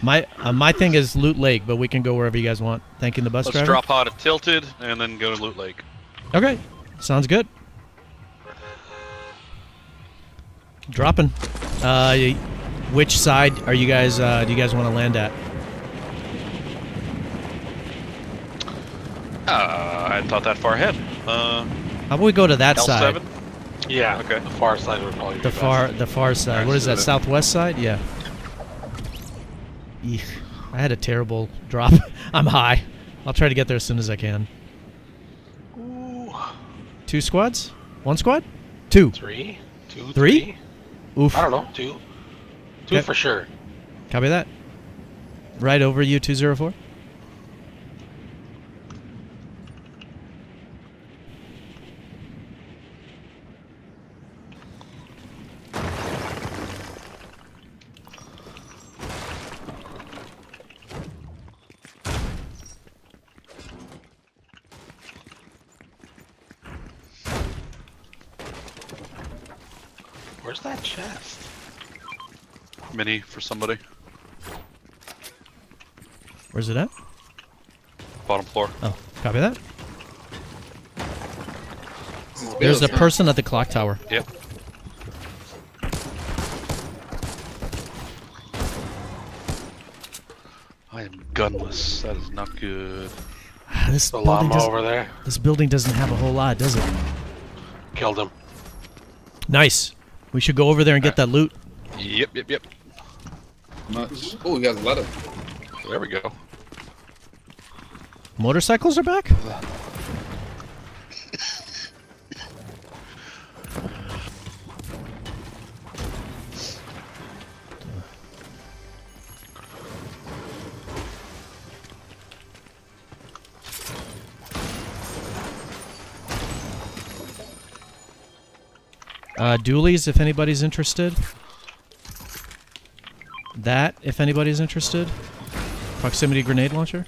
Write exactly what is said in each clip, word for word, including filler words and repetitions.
My uh, my thing is Loot Lake, but we can go wherever you guys want. Thanking the bus Let's driver. Let's drop out of Tilted and then go to Loot Lake. Okay, sounds good. Dropping. Uh, which side are you guys? Uh, do you guys want to land at? Uh, I thought that far ahead. Uh, How about we go to that L seven? Side? Yeah. Okay. The far side would probably. The be far, best. the far side. What is that? Southwest side? Yeah. Eek. I had a terrible drop. I'm high. I'll try to get there as soon as I can. Ooh. Two squads? One squad? Two. Three. Two. Three? three. Oof. I don't know. Two. Two okay. for sure. Copy that. Right over you, two zero four. Where's that chest? Mini for somebody. Where's it at? Bottom floor. Oh, copy that. There's a person at the clock tower. Yep. I am gunless. That is not good. This the llama over there. This building doesn't have a whole lot, does it? Killed him. Nice. We should go over there and get that loot. Yep, yep, yep. Nuts. Oh, we got a lot of. There we go. Motorcycles are back? Uh, Doolies, if anybody's interested. That, if anybody's interested. Proximity grenade launcher.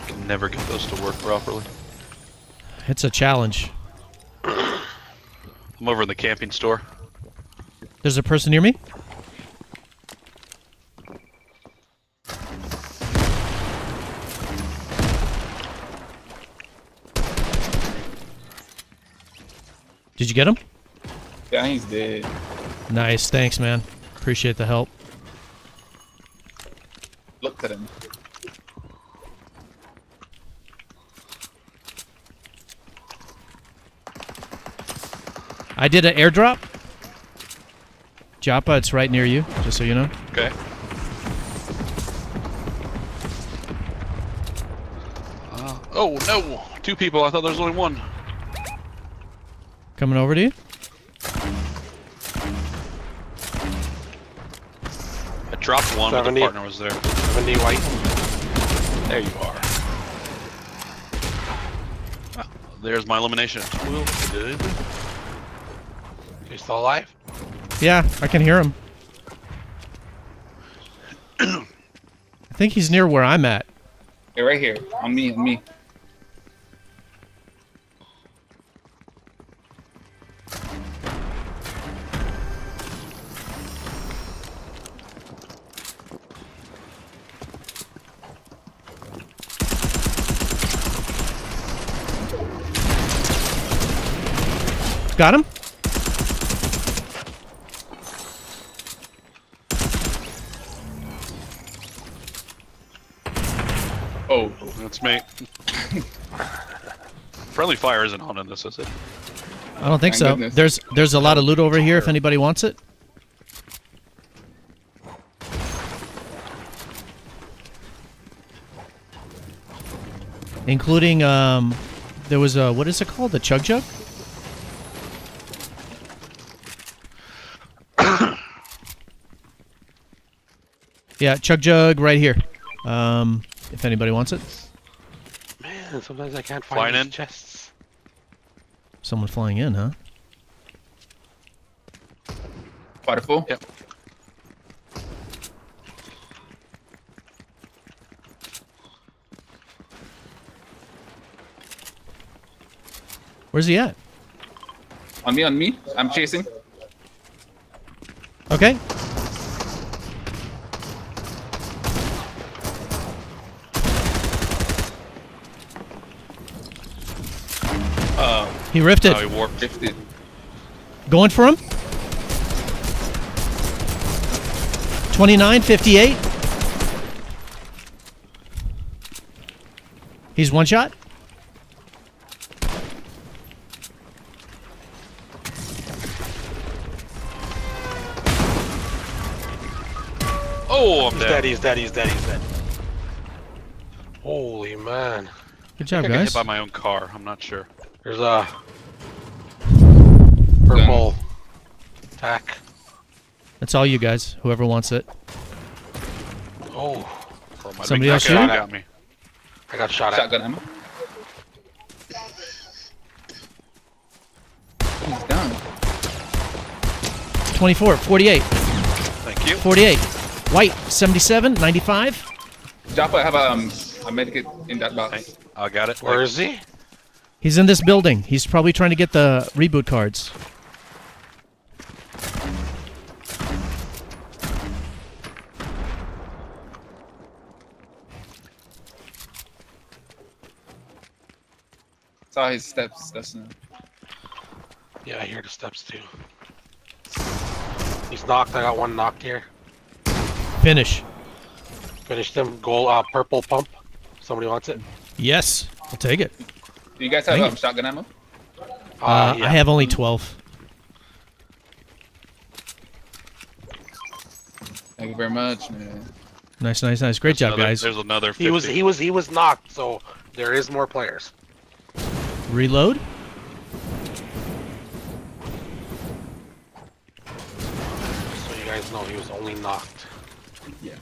I can never get those to work properly. It's a challenge. I'm over in the camping store. There's a person near me? Did you get him? Yeah, he's dead. Nice, thanks, man. Appreciate the help. Look at him. I did an airdrop. Joppa, it's right near you, just so you know. Okay. Uh, oh, no! Two people, I thought there was only one. Coming over to you. I dropped one, but the partner was there. seventy white. There you are. Ah, there's my elimination. You still alive? Yeah, I can hear him. I think he's near where I'm at. Hey, right here. On me, on me. Got him? Oh, that's me. Friendly fire isn't on in this, is it? I don't think Thank so. Goodness. There's there's a lot of loot over here if anybody wants it. Including, um, there was a, what is it called? The Chug Jug? Yeah, Chug Jug right here. Um, if anybody wants it. Man, sometimes I can't find these chests. Someone flying in, huh? Waterfall? Yep. Where's he at? On me, on me. I'm chasing. Okay. He ripped it. Oh, he warped it. Going for him. twenty-nine, fifty-eight. He's one shot. Oh, I'm he's dead. dead. He's dead. He's dead. He's dead. Holy man! Good job, I think guys. I got hit by my own car. I'm not sure. There's a purple tack. That's all you guys. Whoever wants it. Oh! My Somebody else shooting? Got me. I got shot Shotgun at. Shotgun ammo. He's done. twenty-four, forty-eight. Thank you. forty-eight. White, seventy-seven, ninety-five. Joppa, I have um, a medkit in that box. I got it. Where is he? He's in this building. He's probably trying to get the reboot cards. Saw his steps, that's not. Yeah, I hear the steps too. He's knocked. I got one knocked here. Finish. Finished him. Goal, uh, purple pump. Somebody wants it? Yes. I'll take it. Do you guys have um, shotgun ammo? Uh, uh, yeah. I have only twelve. Thank you very much, man. Nice, nice, nice. Great there's job, another, guys. There's another fifty. He was, he was, he was knocked, so there is more players. Reload. So you guys know he was only knocked. Yeah.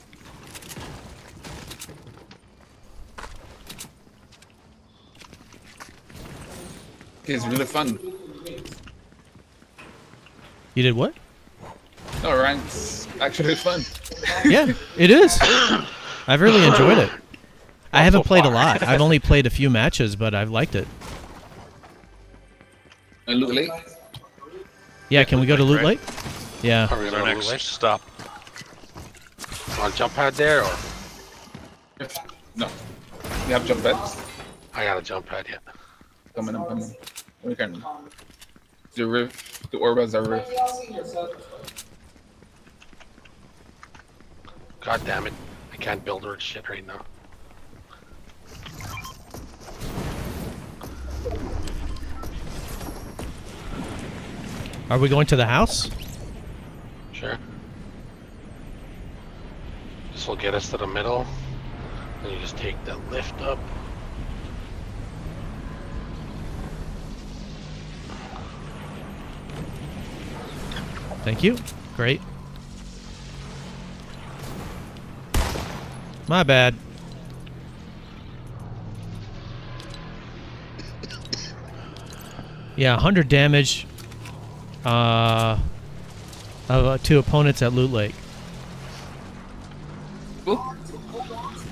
It's really fun. You did what? No, rank's actually fun. Yeah, it is. I've really enjoyed it. I haven't played a lot. I've only played a few matches, but I've liked it. And Loot Lake? Yeah, can we go to Loot Lake? Yeah. Probably our next stop. On jump pad there, or? No. You have jump pads? I got a jump pad, yeah. Come in, come in. We can. The rift, the orbas are rift. God damn it. I can't build her shit right now. Are we going to the house? Sure. This will get us to the middle. Then you just take the lift up. Thank you. Great. My bad. Yeah, one hundred damage uh, uh, to opponents at Loot Lake.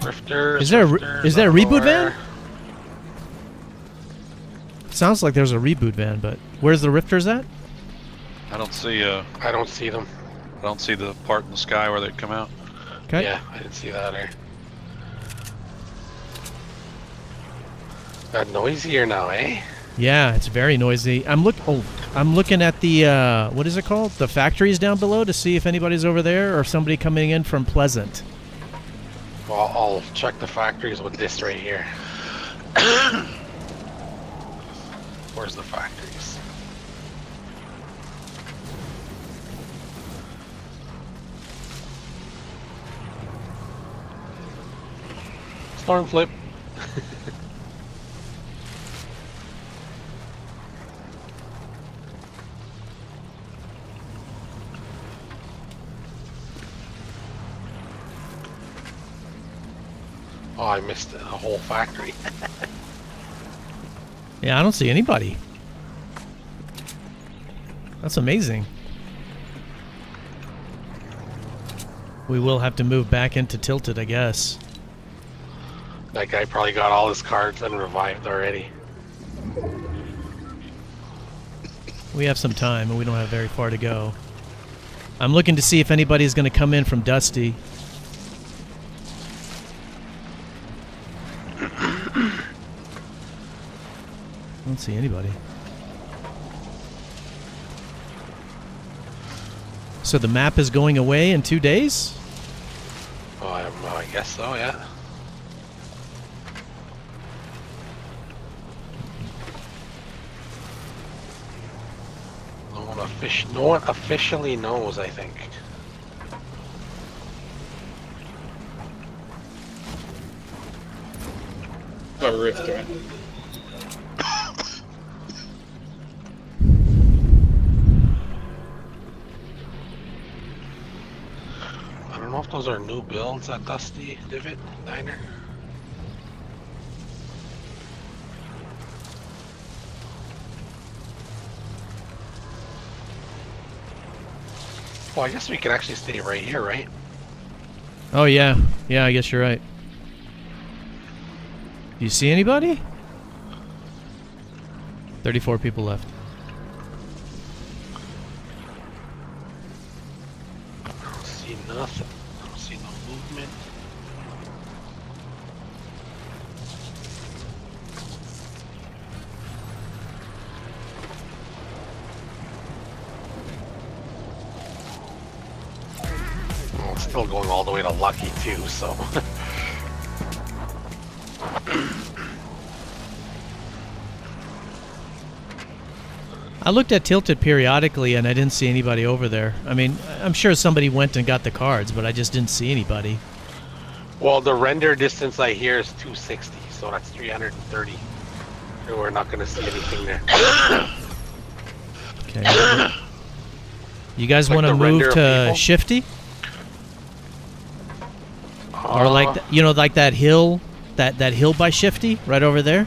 Rifters, is there a, rifters, is there a reboot van? Sounds like there's a reboot van, but where's the rifters at? I don't see. Uh, I don't see them. I don't see the part in the sky where they come out. Okay. Yeah, I didn't see that either. Got noisier now, eh? Yeah, it's very noisy. I'm look. Oh, I'm looking at the uh, what is it called? The factories down below to see if anybody's over there or somebody coming in from Pleasant. Well, I'll check the factories with this right here. Where's the factories? Storm flip. Oh, I missed the whole factory. Yeah, I don't see anybody. That's amazing. We will have to move back into Tilted, I guess. That guy probably got all his cards and revived already. We have some time, and we don't have very far to go. I'm looking to see if anybody's going to come in from Dusty. I don't see anybody. So the map is going away in two days? Oh, I guess so, yeah. No one, offic no one officially knows, I think. A rift, right? I don't know if those are new builds at Dusty Divot Diner. Well, I guess we can actually stay right here, right? Oh yeah, yeah. I guess you're right. You see anybody? thirty-four people left. I don't see nothing. I don't see no movement. Oh, it's still going all the way to Lucky too, so. I looked at Tilted periodically and I didn't see anybody over there. I mean, I'm sure somebody went and got the cards, but I just didn't see anybody. Well, the render distance I hear is two sixty, so that's three hundred thirty. So we're not going to see anything there. Okay. You guys want to move to Shifty? Uh, or like, th you know, like that hill, that, that hill by Shifty right over there?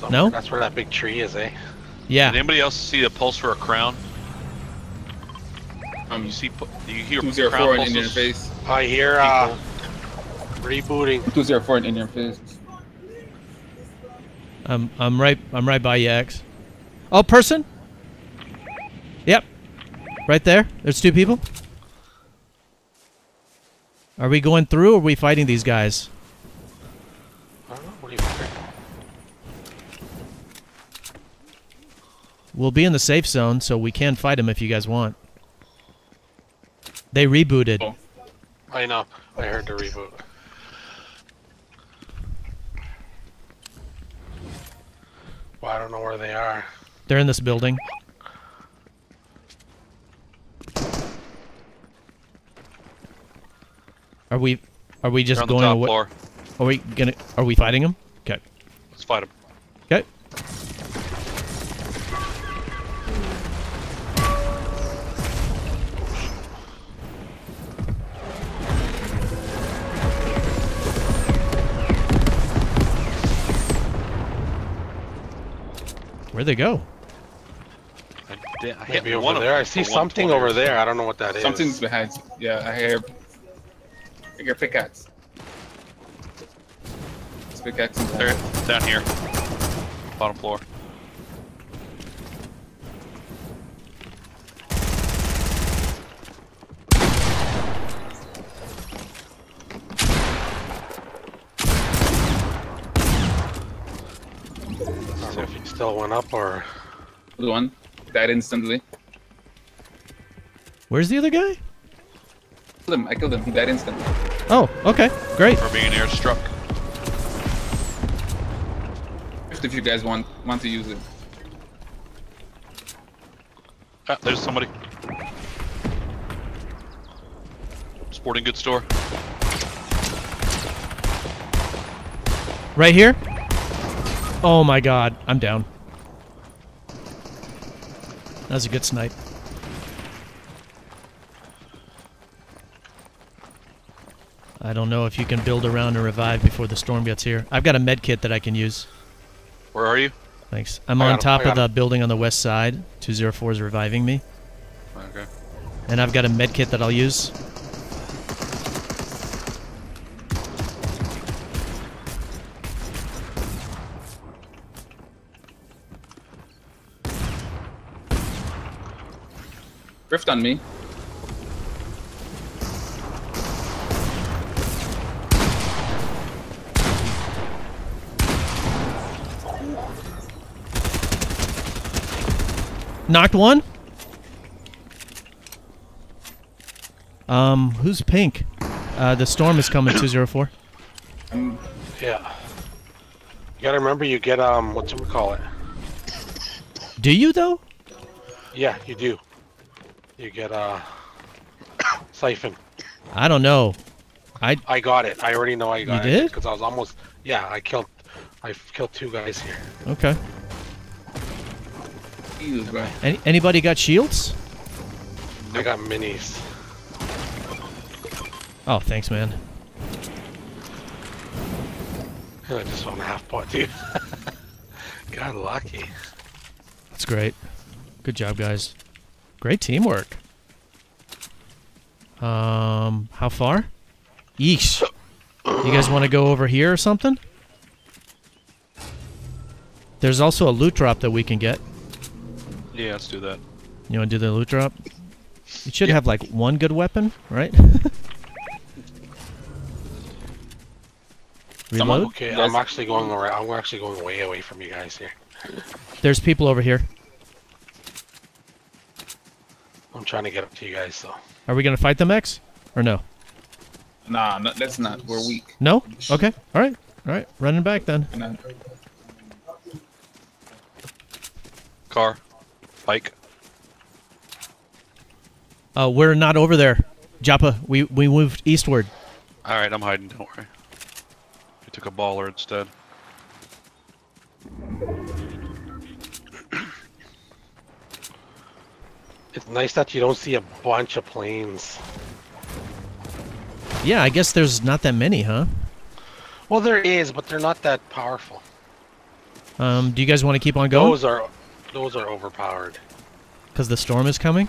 Somewhere. No? That's where that big tree is, eh? Yeah. Did anybody else see the pulse for a crown? Um, you see, do you hear two zero four in Indian face? I hear uh, rebooting. two zero four in Indian face. I'm I'm right I'm right by you, X. Oh, person. Yep, right there. There's two people. Are we going through? Or are we fighting these guys? I don't know. What do you think? We'll be in the safe zone, so we can fight them if you guys want. They rebooted. Oh. I know. I heard the reboot. Well, I don't know where they are. They're in this building. Are we? Are we just going away? Floor. Are we gonna? Are we fighting them? Okay. Let's fight them. Okay. Where'd they go? I, did, I hit one over there. I see something over there. I don't know what that is. Something's behind you. Yeah, I hear. I hear pickaxe. It's pickaxe there. Down here. Bottom floor. Still went up or the one died instantly. Where's the other guy? I killed him. I killed him. He died instantly. Oh, okay, great. For being airstruck. If you guys want want to use it. Ah, there's somebody. Sporting goods store. Right here. Oh my god, I'm down. That was a good snipe. I don't know if you can build around and revive before the storm gets here. I've got a med kit that I can use. Where are you? Thanks. I'm on top of the building on the west side. two zero four is reviving me. Okay. And I've got a med kit that I'll use. Rift on me. Knocked one. Um, who's pink? Uh, the storm is coming, two zero four. Yeah. You gotta remember you get, um, what do we call it? Do you, though? Yeah, you do. You get, uh, siphon. I don't know. I I got it. I already know I got it. You did? Because I was almost... Yeah, I killed... I killed two guys here. Okay. Jesus, bro. Any, anybody got shields? I got minis. Oh, thanks, man. I just won half pot, dude. Got lucky. That's great. Good job, guys. Great teamwork. Um, how far? Yeesh. You guys want to go over here or something? There's also a loot drop that we can get. Yeah, let's do that. You want to do the loot drop? You should yep. have like one good weapon, right? Reload? I'm okay. I'm actually going around. I'm actually going way away from you guys here. There's people over here. I'm trying to get up to you guys, though. Are we gonna fight them, X, or no? Nah, no, that's not. We're weak. No? Okay. All right. All right. Running back then. Car. Bike. Uh, we're not over there, Joppa. We we moved eastward. All right, I'm hiding. Don't worry. I took a baller instead. It's nice that you don't see a bunch of planes. Yeah, I guess there's not that many, huh? Well, there is, but they're not that powerful. Um, do you guys want to keep on going? Those are, those are overpowered. Because the storm is coming?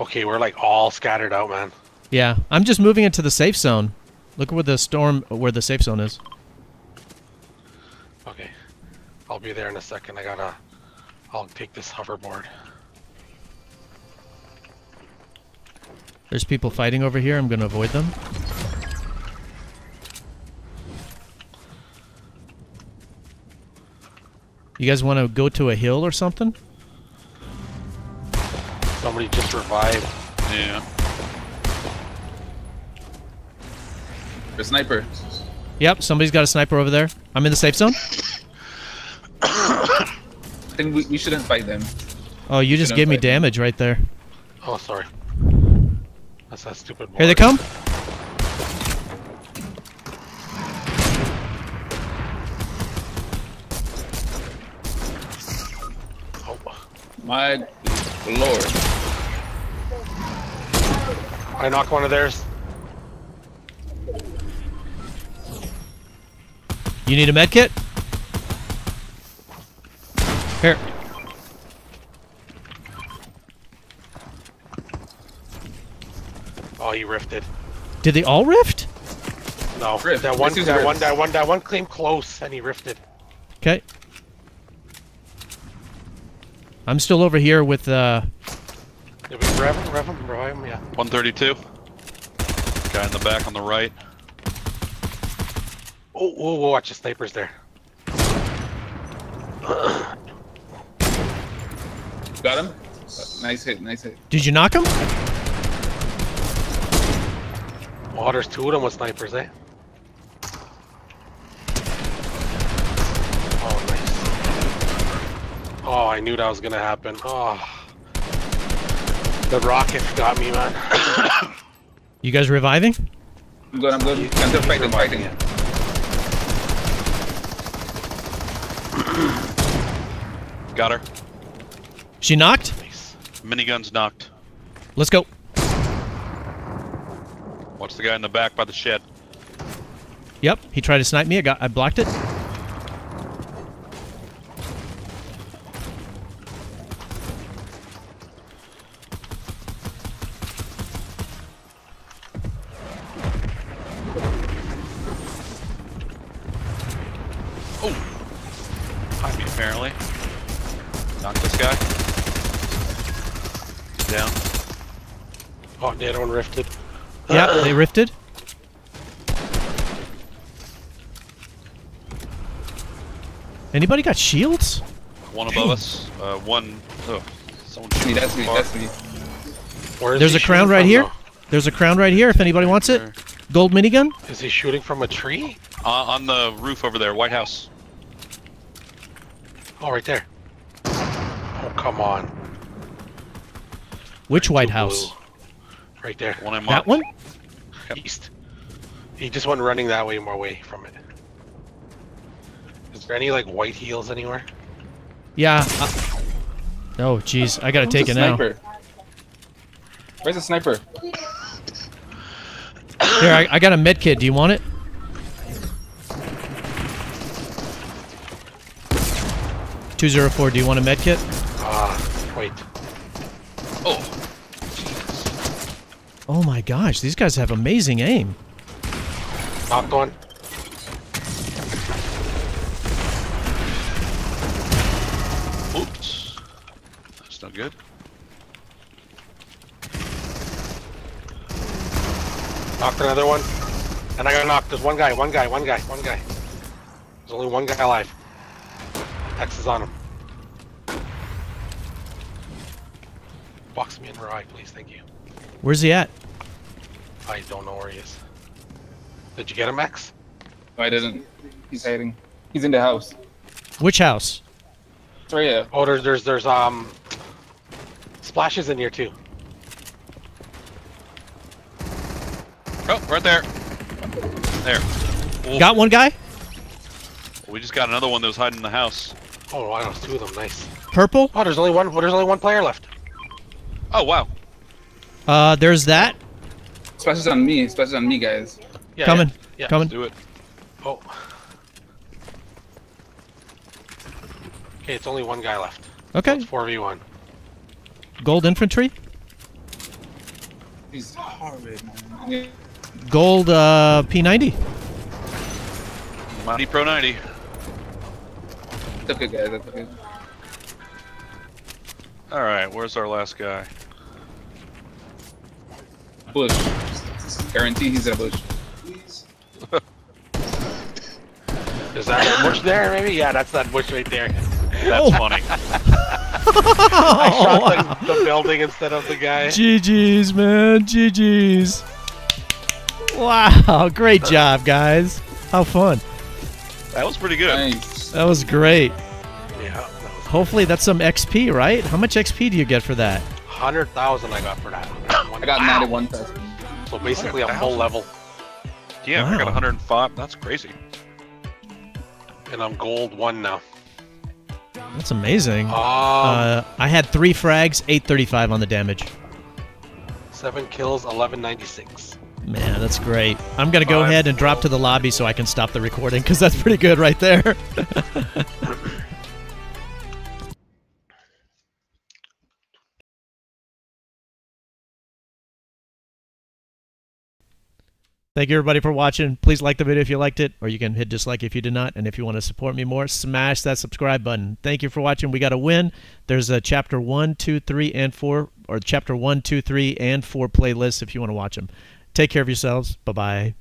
Okay, we're like all scattered out, man. Yeah, I'm just moving into the safe zone. Look where the storm, where the safe zone is. Okay, I'll be there in a second. I gotta, I'll take this hoverboard. There's people fighting over here. I'm gonna avoid them. You guys want to go to a hill or something? Somebody just revived. Yeah. A sniper. Yep, somebody's got a sniper over there. I'm in the safe zone. I think we, we shouldn't fight them. Oh, you just gave me damage them. right there. Oh, sorry. That's that stupid board. Here they come. Oh. My lord. I knocked one of theirs. You need a med kit? Here. Oh, he rifted. Did they all rift? No. Rift. That one, that one, that one, that one came close and he rifted. Okay. I'm still over here with, uh... Did we rev him, rev him, revive him? Yeah. one thirty-two. Guy in the back on the right. Oh, oh, oh, watch the snipers there. Got him? Nice hit, nice hit. Did you knock him? Oh, there's two of them with snipers, eh? Oh, I knew that was gonna happen. Oh, the rocket got me, man. You guys reviving? I'm good. I'm good. You, I'm good. Fighting, fighting. It. Got her. She knocked. Nice. Minigun's knocked. Let's go. Watch the guy in the back by the shed. Yep, he tried to snipe me. I got. I blocked it. Apparently. Knock this guy. Down. Oh, the other one rifted. Yeah, uh, they rifted. Anybody got shields? one above us. Uh, one. Oh, someone that's me. That's me. That's me. There's a crown right here. Now? There's a crown right here. If anybody wants it, gold minigun. Is he shooting from a tree? Uh, on the roof over there, White House. Oh, right there. Oh, come on. Which White House? Blue. Right there. One I'm that on. One? East. He just went running that way, more way from it. Is there any, like, white heels anywhere? Yeah. Uh, oh, jeez. I gotta Where's take it sniper? Now. Where's the sniper? Here, I, I got a med kit. Do you want it? two oh four, do you want a med kit? Ah, uh, wait. Oh. Oh my gosh, these guys have amazing aim. Knocked one. Oops. That's not good. Knocked another one. And I got knocked. There's one guy, one guy, one guy, one guy. There's only one guy alive. X is on him. Box me in her eye, please. Thank you. Where's he at? I don't know where he is. Did you get him, Max? No, I didn't. He's hiding. He's in the house. Which house? Sorry, yeah. Oh, there's, there's, there's, um... splashes in here, too. Oh, right there. There. Ooh. Got one guy? We just got another one that was hiding in the house. Oh, wow, there's two of them. Nice. Purple? Oh, there's only one, there's only one player left. Oh, wow. Uh, there's that. Splashes on me. Splashes on me, guys. Yeah, coming. Yeah, yeah. Coming. Let's do it. Oh. Okay, it's only one guy left. Okay. It's four v one. Gold infantry? He's horrid, man. Gold, uh, P ninety. Mighty Pro ninety. That's okay, guys. That's okay. Alright, where's our last guy? Bush. Guarantee he's in a bush. Is that a bush there, maybe? Yeah, that's that bush right there. That's oh. funny. I shot the, the building instead of the guy. G G's, man. G G's. Wow. Great job, guys. How fun. That was pretty good. Nice. That was great. Yeah. That was Hopefully, that's some X P, right? How much X P do you get for that? one hundred thousand I got for that. I got ninety-one thousand. So basically a whole level. Yeah, wow. I got one hundred five. That's crazy. And I'm gold one now. That's amazing. Oh. Uh, I had three frags, eight thirty-five on the damage. Seven kills, eleven ninety-six. Man, that's great. I'm going to go Five, ahead and drop to the lobby so I can stop the recording because that's pretty good right there. Thank you everybody for watching. Please like the video if you liked it, or you can hit dislike if you did not. And if you want to support me more, smash that subscribe button. Thank you for watching. We got a win. There's a chapter one, two, three, and four, or chapter one, two, three, and four playlists if you want to watch them. Take care of yourselves. Bye-bye.